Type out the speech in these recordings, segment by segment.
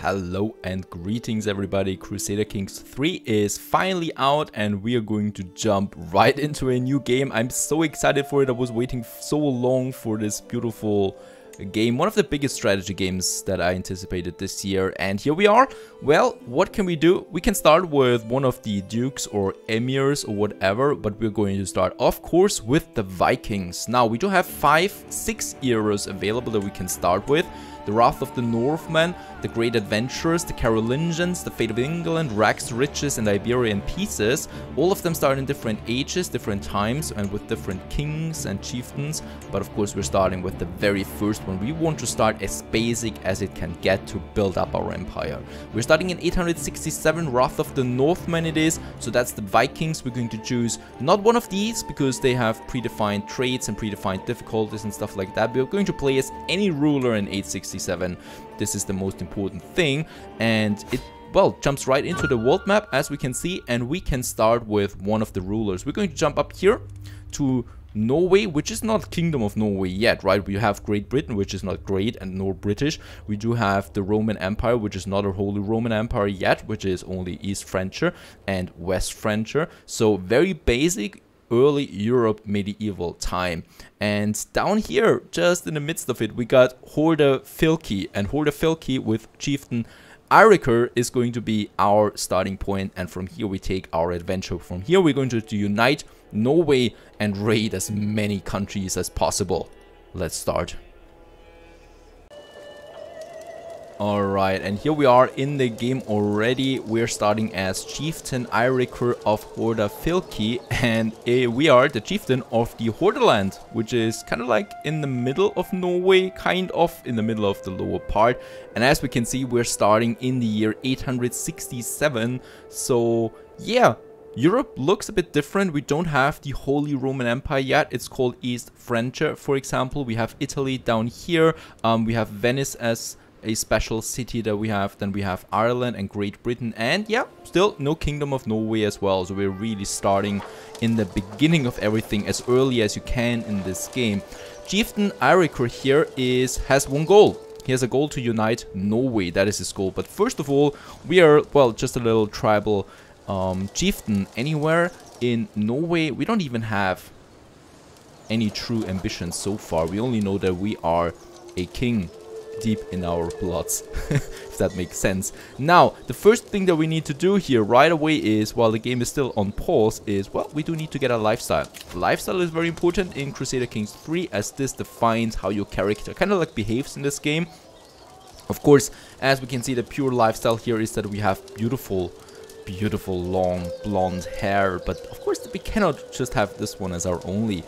Hello and greetings everybody, Crusader Kings 3 is finally out and we are going to jump right into a new game. I'm so excited for it, I was waiting so long for this beautiful game, one of the biggest strategy games that I anticipated this year, and here we are. Well, what can we do? We can start with one of the dukes or emirs or whatever, but we're going to start of course with the Vikings. Now we do have 5-6 eras available that we can start with. The Wrath of the Northmen, the Great Adventurers, the Carolingians, the Fate of England, Rex Riches and Iberian Pieces. All of them start in different ages, different times and with different kings and chieftains. But of course we're starting with the very first one. We want to start as basic as it can get to build up our empire. We're starting in 867, Wrath of the Northmen it is. So that's the Vikings. We're going to choose not one of these because they have predefined traits and predefined difficulties and stuff like that. We're going to play as any ruler in 867. This is the most important thing, and it, well, jumps right into the world map as we can see, and we can start with one of the rulers. We're going to jump up here to Norway, which is not Kingdom of Norway yet, right? We have Great Britain, which is not great and nor British. We do have the Roman Empire, which is not a Holy Roman Empire yet, which is only East Francia and West Francia. So very basic early Europe medieval time. And down here, just in the midst of it, we got Hordafylke, and Hordafylke with chieftain Eirikur is going to be our starting point, and from here we take our adventure. From here we're going to unite Norway and raid as many countries as possible. Let's start. Alright, and here we are in the game already. We're starting as Chieftain Eirikur of Hordafylke, and we are the chieftain of the Hordaland, which is kind of like in the middle of Norway, kind of in the middle of the lower part. And as we can see, we're starting in the year 867, so yeah. Europe looks a bit different. We don't have the Holy Roman Empire yet. It's called East Francia, for example. We have Italy down here. We have Venice as a special city that we have. Then we have Ireland and Great Britain, and yeah, still no Kingdom of Norway as well. So we're really starting in the beginning of everything as early as you can in this game. Chieftain Eirikur here has one goal. He has a goal to unite Norway. That is his goal. But first of all, we are, well, just a little tribal chieftain anywhere in Norway. We don't even have any true ambition so far. We only know that we are a king deep in our bloods, if that makes sense. Now, the first thing that we need to do here right away is, while the game is still on pause, is, well, we do need to get a lifestyle. Lifestyle is very important in Crusader Kings 3, as this defines how your character kind of like behaves in this game. Of course, as we can see, the pure lifestyle here is that we have beautiful long blonde hair, but of course we cannot just have this one as our only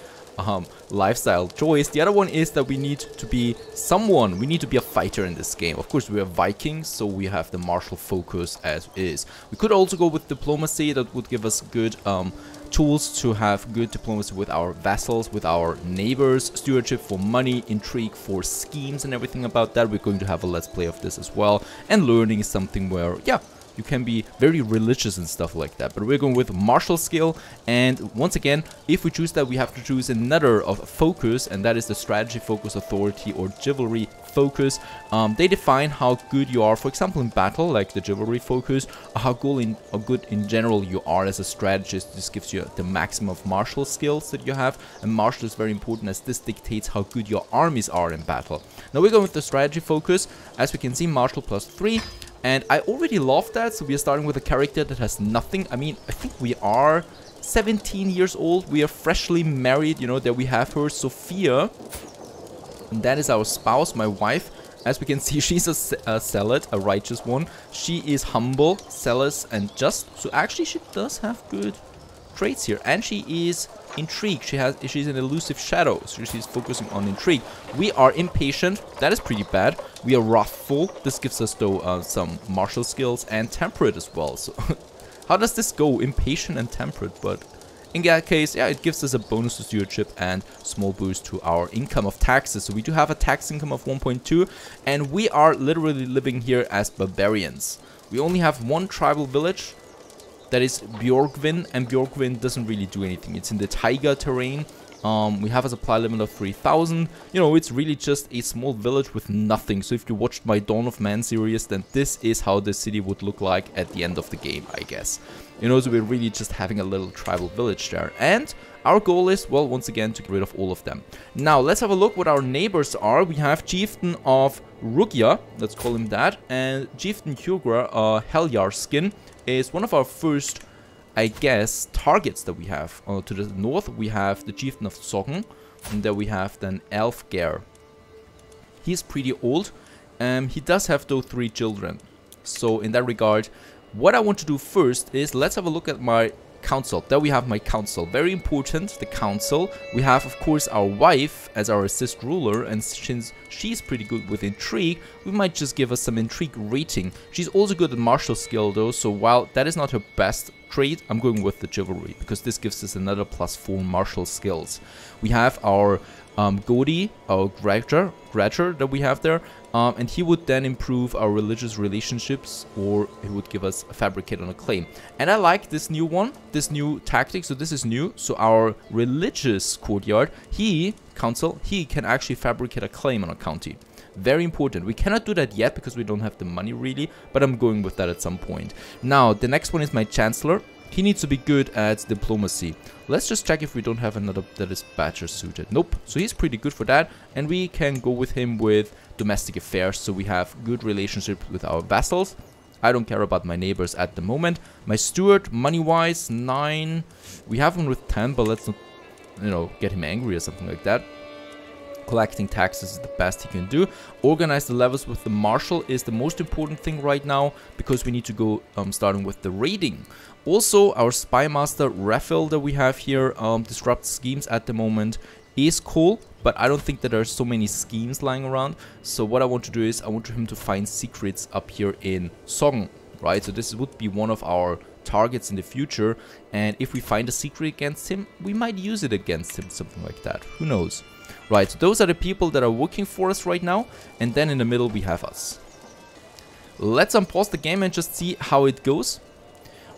lifestyle choice. The other one is that we need to be someone. We need to be a fighter in this game. Of course, we are Vikings, so we have the martial focus as is. We could also go with diplomacy. That would give us good tools to have good diplomacy with our vassals, with our neighbors, stewardship for money, intrigue for schemes and everything about that. We're going to have a let's play of this as well. And learning is something where, yeah, you can be very religious and stuff like that, but we're going with martial skill. And once again, if we choose that, we have to choose another of focus, and that is the strategy focus, authority, or chivalry focus. They define how good you are, for example, in battle, like the chivalry focus, or how good in general you are as a strategist. This gives you the maximum of martial skills that you have, and martial is very important as this dictates how good your armies are in battle. Now we're going with the strategy focus. As we can see, martial +3. And I already love that, so we are starting with a character that has nothing. I mean, I think we are 17 years old. We are freshly married, you know, there we have her, Sophia. And that is our spouse, my wife. As we can see, she's a zealot, a righteous one. She is humble, zealous, and just. So actually, she does have good traits here. And she is intrigue. She's an elusive shadow, so she's focusing on intrigue. We are impatient. That is pretty bad. We are wrathful. This gives us, though, some martial skills, and temperate as well. So how does this go? Impatient and temperate, but in that case, yeah, it gives us a bonus to stewardship and small boost to our income of taxes. So we do have a tax income of 1.2, and we are literally living here as barbarians. We only have one tribal village. That is Bjorgvin, and Bjorgvin doesn't really do anything. It's in the taiga terrain, We have a supply limit of 3,000. You know, it's really just a small village with nothing. So if you watched my Dawn of Man series, then this is how the city would look like at the end of the game, I guess. You know, so we're really just having a little tribal village there. And our goal is, well, once again, to get rid of all of them. Now, let's have a look what our neighbors are. We have Chieftain of Rugia, let's call him that. And Chieftain Hugra, Helyar skin, is one of our first, I guess, targets that we have. To the north, we have the Chieftain of Sogn. And there we have then Elfgar. He's pretty old. He does have, though, 3 children. So, in that regard, what I want to do first is, let's have a look at my council. There we have my council. Very important, the council. We have, of course, our wife as our assist ruler, and since she's pretty good with intrigue, we might just give her some intrigue rating. She's also good at martial skill, though, so while that is not her best trait, I'm going with the chivalry, because this gives us another +4 martial skills. We have our Godi, our Greger that we have there, and he would then improve our religious relationships, or he would give us a fabricate on a claim. And I like this new one, this new tactic, so this is new. So our religious courtyard, he can actually fabricate a claim on a county. Very important. We cannot do that yet because we don't have the money really, but I'm going with that at some point. Now, the next one is my chancellor. He needs to be good at diplomacy. Let's just check if we don't have another that is better suited. Nope. So he's pretty good for that. And we can go with him with domestic affairs. So we have good relationship with our vassals. I don't care about my neighbors at the moment. My steward, money-wise, 9. We have him with 10, but let's not, you know, get him angry or something like that. Collecting taxes is the best he can do. Organize the levels with the marshal is the most important thing right now, because we need to go starting with the raiding. Also, our spy master Raphael that we have here disrupts schemes at the moment is cool, but I don't think that there are so many schemes lying around. So what I want to do is I want him to find secrets up here in Sogn, right? So this would be one of our targets in the future, and if we find a secret against him, we might use it against him, something like that. Who knows? Right, so those are the people that are working for us right now, and then in the middle we have us. Let's unpause the game and just see how it goes.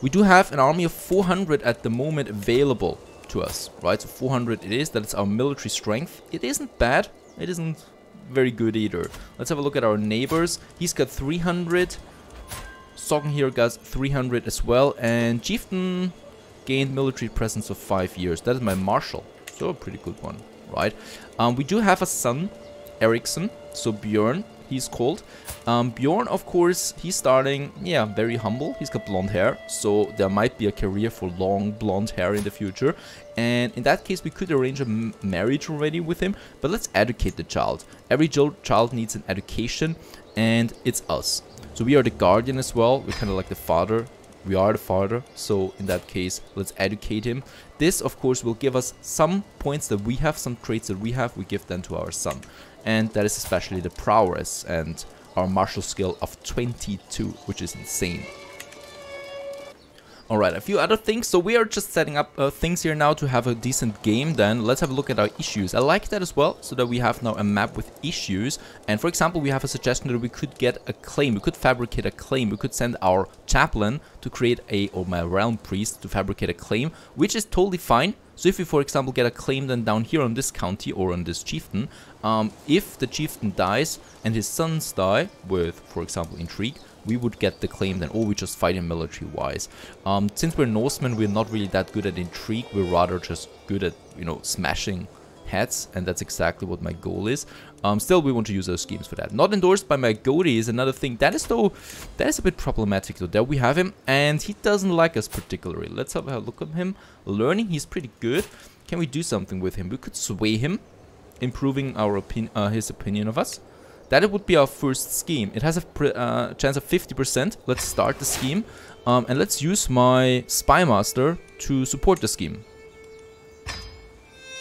We do have an army of 400 at the moment available to us, right? So 400 it is, that's our military strength. It isn't bad, it isn't very good either. Let's have a look at our neighbors. He's got 300, Sogn here got 300 as well, and Chieftain gained military presence of 5 years. That is my marshal, so a pretty good one. Right, we do have a son, Ericsson, so Bjorn, he's called. Bjorn, of course, he's starting, yeah, very humble. He's got blonde hair, so there might be a career for long blonde hair in the future. And in that case, we could arrange a marriage already with him, but let's educate the child. Every child needs an education, and it's us. So we are the guardian as well. We're kind of like the father. We are the father, so in that case, let's educate him. This, of course, will give us some points that we have, some traits that we have, we give them to our son. And that is especially the prowess and our martial skill of 22, which is insane. Alright, a few other things. So we are just setting up things here now to have a decent game then. Let's have a look at our issues. I like that as well, so that we have now a map with issues. And for example, we have a suggestion that we could get a claim. We could fabricate a claim. We could send our chaplain to create a, or my realm priest to fabricate a claim, which is totally fine. So if we, for example, get a claim then down here on this county or on this chieftain, if the chieftain dies and his sons die with, for example, intrigue, we would get the claim then, or we just fight him military-wise. Since we're Norsemen, we're not really that good at intrigue. We're rather just good at, you know, smashing heads, and that's exactly what my goal is. Still, we want to use our schemes for that. Not endorsed by my Godi is another thing. That is, though, that is a bit problematic, though. There we have him, and he doesn't like us particularly. Let's have a look at him. Learning, he's pretty good. Can we do something with him? We could sway him, improving our his opinion of us. That would be our first scheme. It has a chance of 50%. Let's start the scheme. And let's use my spy master to support the scheme.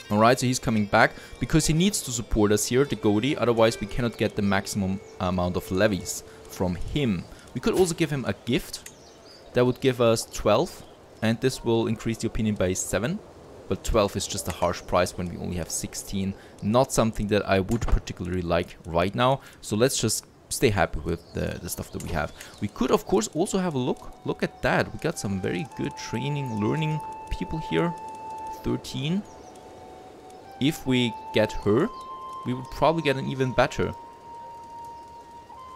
Alright, so he's coming back because he needs to support us here, the Godi. Otherwise, we cannot get the maximum amount of levies from him. We could also give him a gift. That would give us 12. And this will increase the opinion by 7. But 12 is just a harsh price when we only have 16. Not something that I would particularly like right now. So let's just stay happy with the stuff that we have. We could, of course, also have a look at that. We got some very good training, learning people here. 13. if we get her, we would probably get an even better.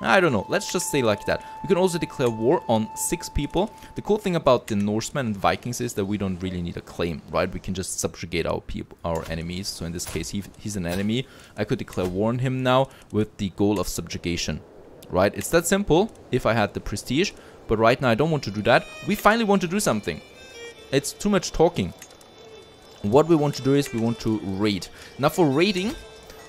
I don't know, let's just stay like that. We can also declare war on 6 people. The cool thing about the Norsemen and Vikings is that we don't really need a claim, right? We can just subjugate our people, our enemies. So in this case, he's an enemy. I could declare war on him now with the goal of subjugation, right? It's that simple if I had the prestige, but right now I don't want to do that. We finally want to do something. It's too much talking. What we want to do is we want to raid. Now for raiding,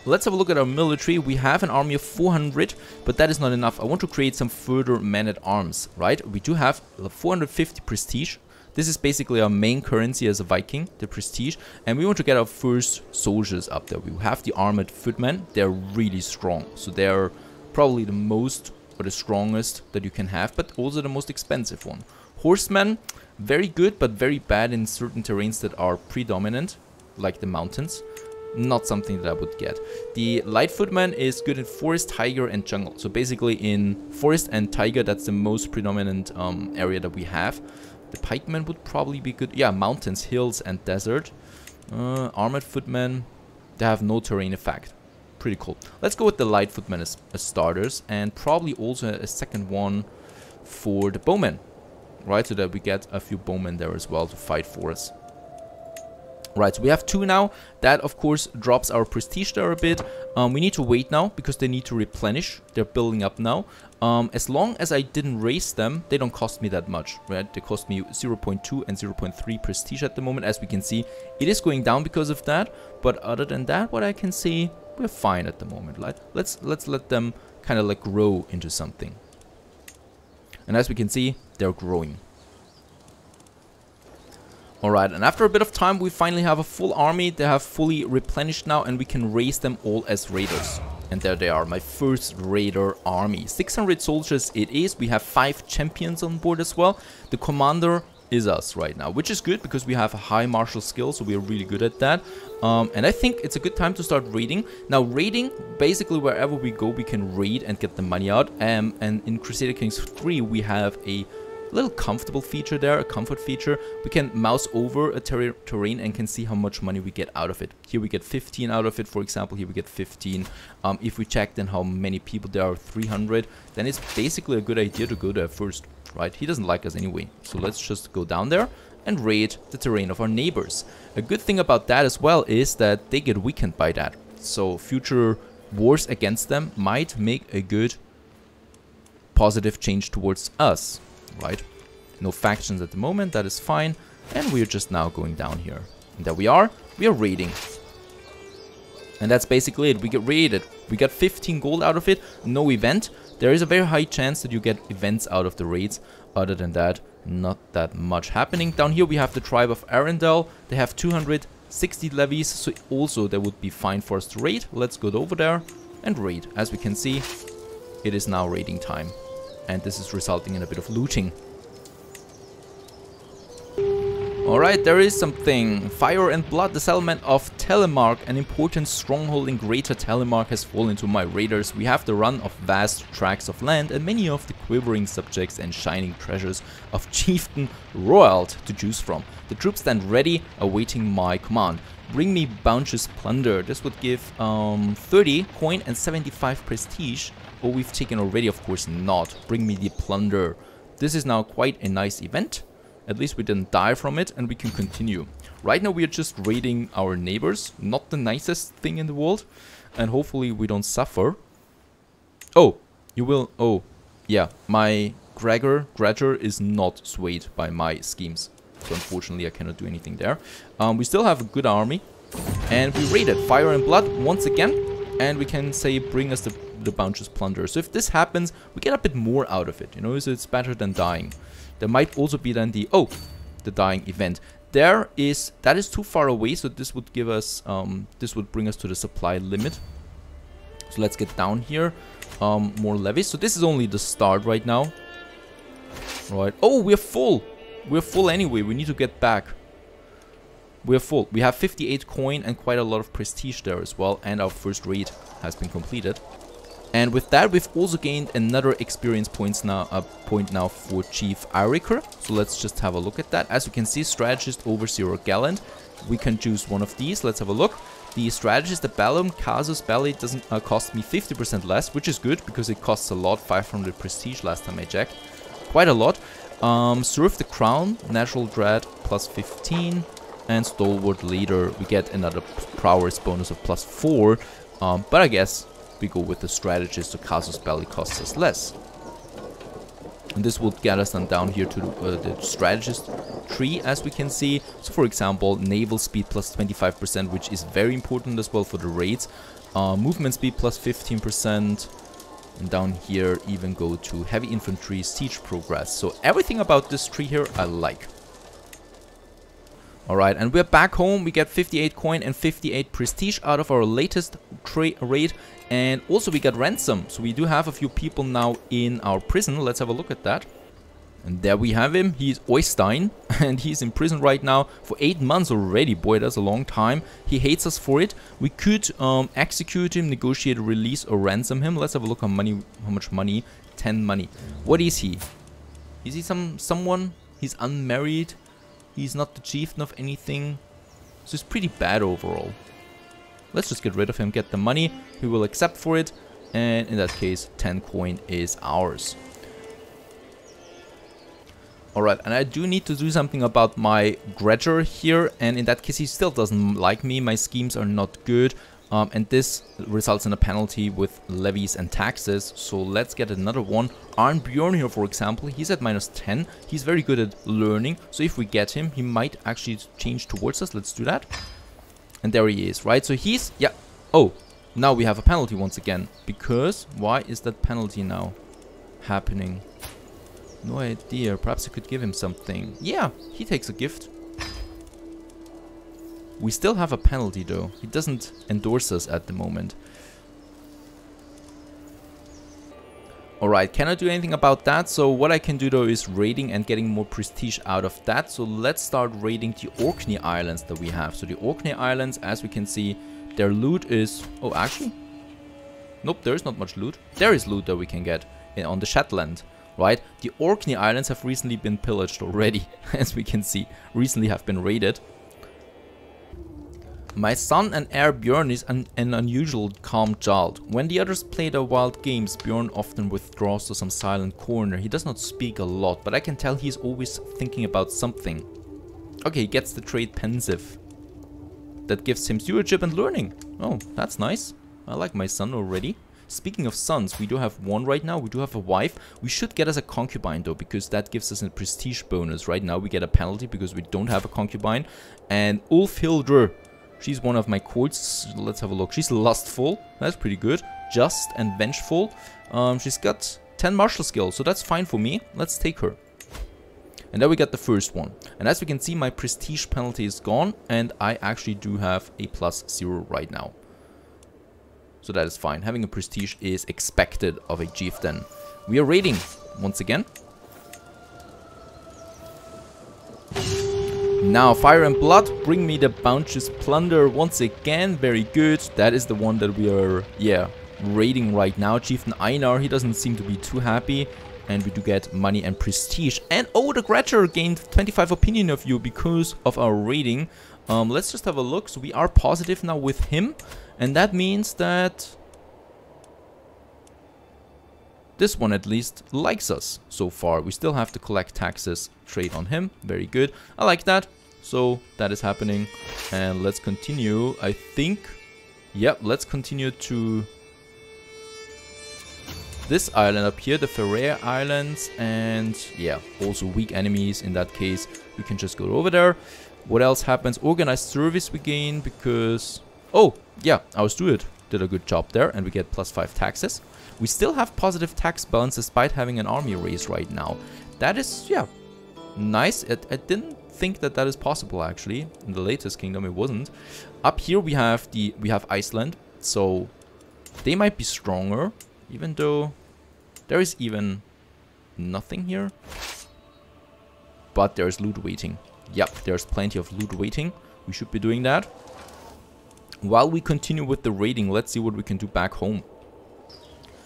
let's have a look at our military. We have an army of 400, but that is not enough. I want to create some further men-at-arms, right? We do have 450 prestige. This is basically our main currency as a Viking, the prestige. And we want to get our first soldiers up there. We have the armored footmen. They're really strong. So they're probably the most or the strongest that you can have, but also the most expensive one. Horsemen, very good, but very bad in certain terrains that are predominant, like the mountains. Not something that I would get. The light footman is good in forest, tiger, and jungle. So basically in forest and tiger, that's the most predominant area that we have. The pikeman would probably be good. Yeah, mountains, hills, and desert. Armored footmen, they have no terrain effect. Pretty cool. Let's go with the light footmen as starters, and probably also a second one for the bowmen, right? So that we get a few bowmen there as well to fight for us. Right, so we have 2 now. That, of course, drops our prestige there a bit. We need to wait now because they need to replenish. They're building up now. As long as I didn't raise them, they don't cost me that much, right? They cost me 0.2 and 0.3 prestige at the moment. As we can see, it is going down because of that. But other than that, what I can see, we're fine at the moment. Let's let them kind of like grow into something. And as we can see, they're growing. Alright, and after a bit of time, we finally have a full army. They have fully replenished now, and we can raise them all as raiders. And there they are, my first raider army. 600 soldiers it is. We have 5 champions on board as well. The commander is us right now, which is good because we have a high martial skill, so we are really good at that. And I think it's a good time to start raiding. Now raiding, basically wherever we go, we can raid and get the money out. And in Crusader Kings 3, we have a little comfortable feature there, a comfort feature. We can mouse over a terrain and can see how much money we get out of it. Here we get 15 out of it, for example. Here we get 15. If we check then how many people there are, 300, then it's basically a good idea to go there first, right? He doesn't like us anyway, so let's just go down there and raid the terrain of our neighbors. A good thing about that as well is that they get weakened by that, so future wars against them might make a good positive change towards us. Right, no factions at the moment, that is fine, and we're just now going down here, and there we are raiding, and that's basically it. We get raided, we got 15 gold out of it. No event. There is a very high chance that you get events out of the raids. Other than that, not that much happening. Down here we have the tribe of Arendelle. They have 260 levies, so also that would be fine for us to raid. Let's go over there and raid. As we can see, it is now raiding time. And this is resulting in a bit of looting. Alright, there is something. Fire and Blood, the settlement of Telemark, an important stronghold in Greater Telemark, has fallen to my raiders. We have the run of vast tracts of land and many of the quivering subjects and shining treasures of Chieftain Royald to choose from. The troops stand ready, awaiting my command. Bring me bounteous plunder. This would give 30 coin and 75 prestige. Oh, we've taken already, of course not. Bring me the plunder. This is now quite a nice event. At least we didn't die from it, and we can continue. Right now we are just raiding our neighbors. Not the nicest thing in the world. And hopefully we don't suffer. Oh, you will... Oh, yeah. My Greger is not swayed by my schemes. So unfortunately I cannot do anything there. We still have a good army. And we raided Fire and Blood once again. And we can say bring us the bounteous plunder. So if this happens, we get a bit more out of it. You know, so it's better than dying. There might also be then the, oh, the dying event. There is, that is too far away, so this would give us, this would bring us to the supply limit. So let's get down here, more levies. So this is only the start right now. Right, oh, we're full. We're full anyway, we need to get back. We're full. We have 58 coin and quite a lot of prestige there as well. And our first raid has been completed. And with that, we've also gained another experience points now, a point now for Chief Eirikur. So let's just have a look at that. As you can see, Strategist, Overseer, or Gallant. We can choose one of these. Let's have a look. The strategist at Bellum, Casus Belli, doesn't cost me 50% less, which is good because it costs a lot, 500 prestige last time I checked, quite a lot. Serve the Crown, Natural Dread, plus 15, and Stalwart Leader, we get another prowess bonus of plus 4, but I guess we go with the strategist, so Casus Belli costs us less. And this will get us then down here to the strategist tree, as we can see. So for example, naval speed plus 25%, which is very important as well for the raids. Movement speed plus 15%. And down here even go to heavy infantry, siege progress. So everything about this tree here I like. Alright, and we're back home. We get 58 coin and 58 prestige out of our latest raid. And also we got ransom. So we do have a few people now in our prison. Let's have a look at that. And there we have him. He's Oystein. And he's in prison right now for 8 months already. Boy, that's a long time. He hates us for it. We could execute him, negotiate a release, or ransom him. Let's have a look on money. How much money? 10 money. What is he? Is he someone? He's unmarried. He's not the chieftain of anything, so he's pretty bad overall. Let's just get rid of him, get the money, he will accept for it, and in that case 10 coin is ours. Alright, and I do need to do something about my Greger here, and in that case he still doesn't like me, my schemes are not good, and this results in a penalty with levies and taxes, so let's get another one. Arnbjorn here, for example, he's at minus 10. He's very good at learning, so if we get him, he might actually change towards us. Let's do that. And there he is, right? So he's... yeah. Oh, now we have a penalty once again. Because... why is that penalty now happening? No idea. Perhaps I could give him something. Yeah, he takes a gift. We still have a penalty, though. He doesn't endorse us at the moment. Alright, can I do anything about that? So what I can do though is raiding and getting more prestige out of that. So let's start raiding the Orkney Islands that we have. So the Orkney Islands, as we can see, their loot is... oh, actually? Nope, there is not much loot. There is loot that we can get on the Shetland, right? The Orkney Islands have recently been pillaged already, as we can see. Recently have been raided. My son and heir Bjorn is an unusual calm child. When the others play their wild games, Bjorn often withdraws to some silent corner. He does not speak a lot, but I can tell he's always thinking about something. Okay, he gets the trait pensive. That gives him stewardship and learning. Oh, that's nice. I like my son already. Speaking of sons, we do have one right now. We do have a wife. We should get us a concubine though, because that gives us a prestige bonus. Right now we get a penalty because we don't have a concubine. And Ulfhildr. She's one of my courts. Let's have a look. She's lustful. That's pretty good. Just and vengeful. She's got 10 martial skills, so that's fine for me. Let's take her. And there we got the first one. And as we can see, my prestige penalty is gone. And I actually do have a +0 right now. So that is fine. Having a prestige is expected of a chieftain. We are raiding once again. Now, Fire and Blood, bring me the bounteous plunder once again. Very good. That is the one that we are, yeah, raiding right now. Chieftain Einar, he doesn't seem to be too happy. And we do get money and prestige. And oh, the Greger gained 25 opinion of you because of our raiding. Let's just have a look. So we are positive now with him. And that means that this one at least likes us so far. We still have to collect taxes, trade on him. Very good. I like that. So that is happening, and let's continue, I think. Yep, let's continue to this island up here, the Ferrer Islands, and yeah, also weak enemies. In that case, we can just go over there. What else happens? Organized service we gain because... oh, yeah, our steward did a good job there, and we get +5 taxes. We still have positive tax balance despite having an army raise right now. That is, yeah, nice. I didn't think that is possible actually. In the latest kingdom it wasn't. Up here we have Iceland, so they might be stronger, even though there is even nothing here, but there's loot waiting. Yep, there's plenty of loot waiting. We should be doing that. While we continue with the raiding, let's see what we can do back home,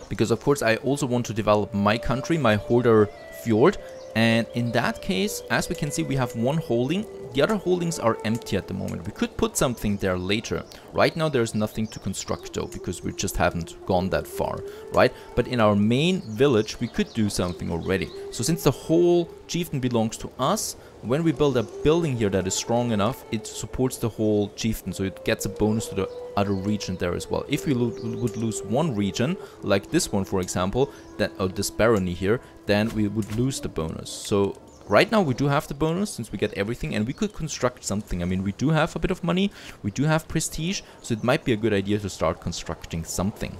because of course I also want to develop my country, my Hordafylke. And in that case, as we can see, we have one holding The other holdings are empty at the moment. We could put something there later. Right now there's nothing to construct though, because we just haven't gone that far, right? But in our main village we could do something already. So since the whole chieftain belongs to us, when we build a building here that is strong enough, it supports the whole chieftain, so it gets a bonus to the other region there as well. If we would lose one region, like this one for example, that, or this barony here, then we would lose the bonus. So right now we do have the bonus since we get everything, and we could construct something. I mean, we do have a bit of money, we do have prestige, so it might be a good idea to start constructing something.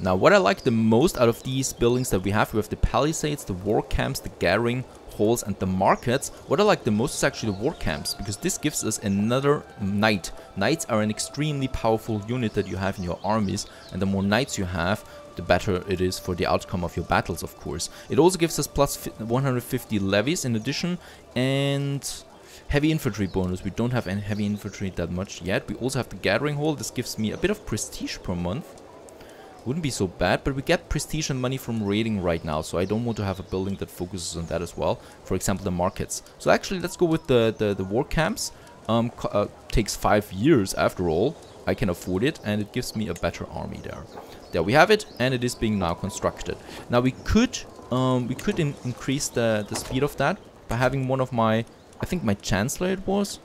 Now what I like the most out of these buildings that we have the palisades, the war camps, the gathering halls and the markets. What I like the most is actually the war camps, because this gives us another knight. Knights are an extremely powerful unit that you have in your armies, and the more knights you have, the better it is for the outcome of your battles, of course. It also gives us plus 150 levies in addition, and heavy infantry bonus. We don't have any heavy infantry that much yet. We also have the gathering hall. This gives me a bit of prestige per month. Wouldn't be so bad, but we get prestige and money from raiding right now, so I don't want to have a building that focuses on that as well. For example, the markets. So actually, let's go with the war camps. Takes 5 years after all. I can afford it, and it gives me a better army there. There we have it, and it is being now constructed. Now we could increase the speed of that by having one of my, I think my chancellor it was.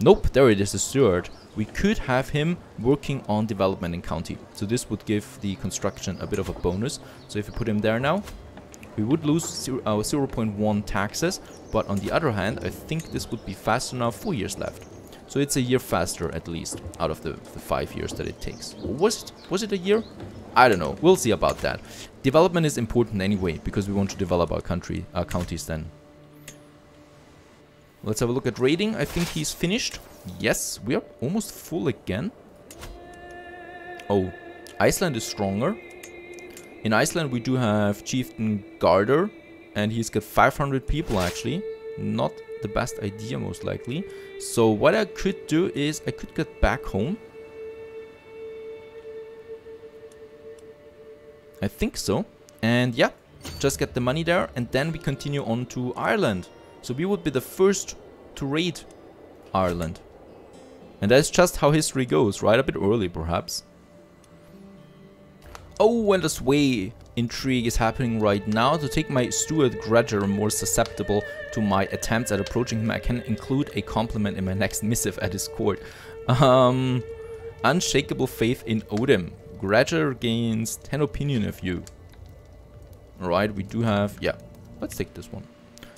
Nope, there it is, the steward. We could have him working on development in county. So this would give the construction a bit of a bonus. So if you put him there now, we would lose our 0.1 taxes. But on the other hand, I think this would be faster now, 4 years left. So it's a year faster at least out of the 5 years that it takes. Or was it a year? I don't know. We'll see about that. Development is important anyway, because we want to develop our country, our counties then. Let's have a look at raiding. I think he's finished. Yes, we are almost full again. Oh, Iceland is stronger. In Iceland we do have Chieftain Gardar, and he's got 500 people actually. Not the best idea most likely. So what I could do is I could get back home. I think so. And yeah, just get the money there, and then we continue on to Ireland. So we would be the first to raid Ireland. And that's just how history goes, right? A bit early, perhaps. Oh, and the sway intrigue is happening right now. To take my steward Greger more susceptible to my attempts at approaching him, I can include a compliment in my next missive at his court. Unshakable faith in Odin. Greger gains 10 opinion of you. Alright, we do have... yeah, let's take this one.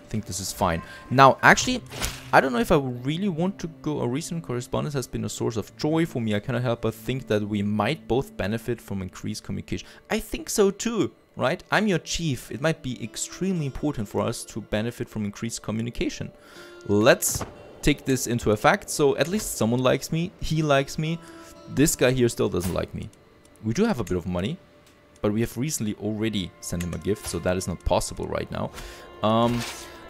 Think this is fine. Now actually, I don't know if I really want to go. A recent correspondence has been a source of joy for me. I cannot help but think that we might both benefit from increased communication. I think so too, right? I'm your chief. It might be extremely important for us to benefit from increased communication. Let's take this into effect. So at least someone likes me. He likes me. This guy here still doesn't like me. We do have a bit of money, but we have recently already sent him a gift, so that is not possible right now.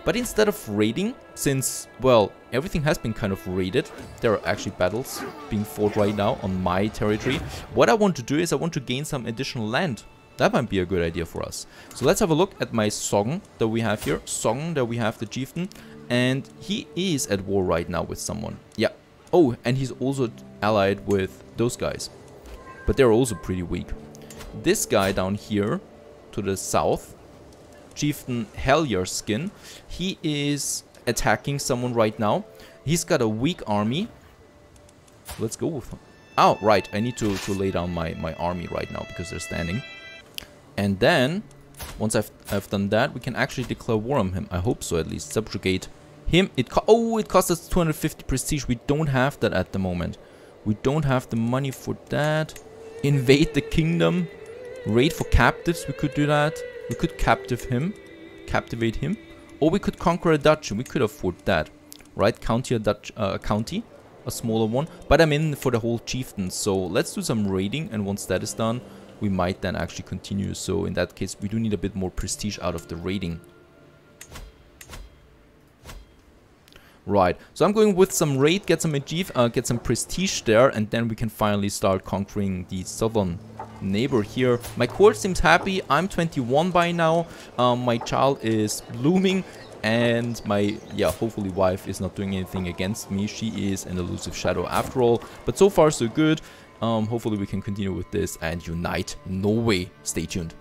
But instead of raiding, since, well, everything has been kind of raided, there are actually battles being fought right now on my territory. What I want to do is I want to gain some additional land. That might be a good idea for us. So let's have a look at my Sogn that we have here. Sogn that we have the chieftain. And he is at war right now with someone. Yeah. Oh, and he's also allied with those guys. But they're also pretty weak. This guy down here to the south, Chieftain Hellier Skin, he is attacking someone right now. He's got a weak army. Let's go with him. Oh, right. I need to lay down my army right now because they're standing. And then, once I've done that, we can actually declare war on him. I hope so, at least. Subjugate him. It costs us 250 prestige. We don't have that at the moment. We don't have the money for that. Invade the kingdom. Raid for captives. We could do that. We could captivate him, or we could conquer a duchy. We could afford that, right? County, a smaller one. But I'm in for the whole chieftain, so let's do some raiding, and once that is done, we might then actually continue. So in that case, we do need a bit more prestige out of the raiding. Right, so I'm going with some raid, get some get some prestige there, and then we can finally start conquering the southern neighbor here. My court seems happy. I'm 21 by now. My child is blooming, and my hopefully wife is not doing anything against me. She is an elusive shadow after all, but so far so good. Hopefully we can continue with this and unite Norway. Stay tuned.